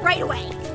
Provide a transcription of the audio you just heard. right away.